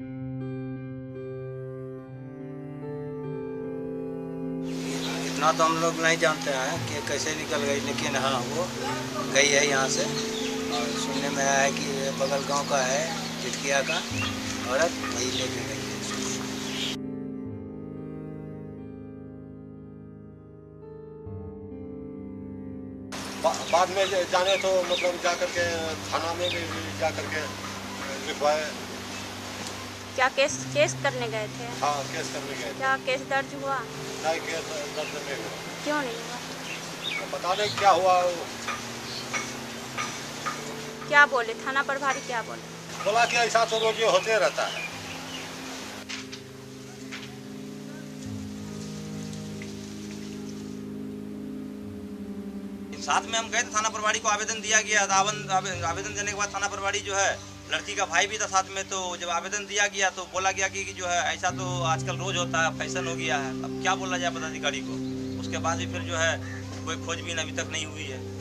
ना तो हम लोग नहीं जानते हैं कि कैसे निकल गई, लेकिन हाँ वो गई है यहाँ से। और सुनने में आया है कि बगल गांव का है, जिटकिया का औरत, वही लेके गई है। बाद में जाने तो मतलब जाकर के थाना में भी जाकर के लिखवाए। क्या केस करने गए थे? हाँ, केस करने गए थे। क्या केस दर्ज हुआ? नहीं, केस दर्ज नहीं हुआ। क्यों नहीं हुआ? पता नहीं क्या हुआ। क्या बोले थाना प्रभारी? क्या बोले? बोला कि ऐसा तो रोज होते रहता है। साथ में हम गए थे, थाना प्रभारी को आवेदन दिया गया था। आवेदन देने के बाद थाना प्रभारी जो है, लड़की का भाई भी था साथ में, तो जब आवेदन दिया गया तो बोला गया कि जो है ऐसा तो आजकल रोज होता है, फैशन हो गया है। अब क्या बोला जाए पदाधिकारी को? उसके बाद भी फिर जो है कोई खोजबीन अभी तक नहीं हुई है।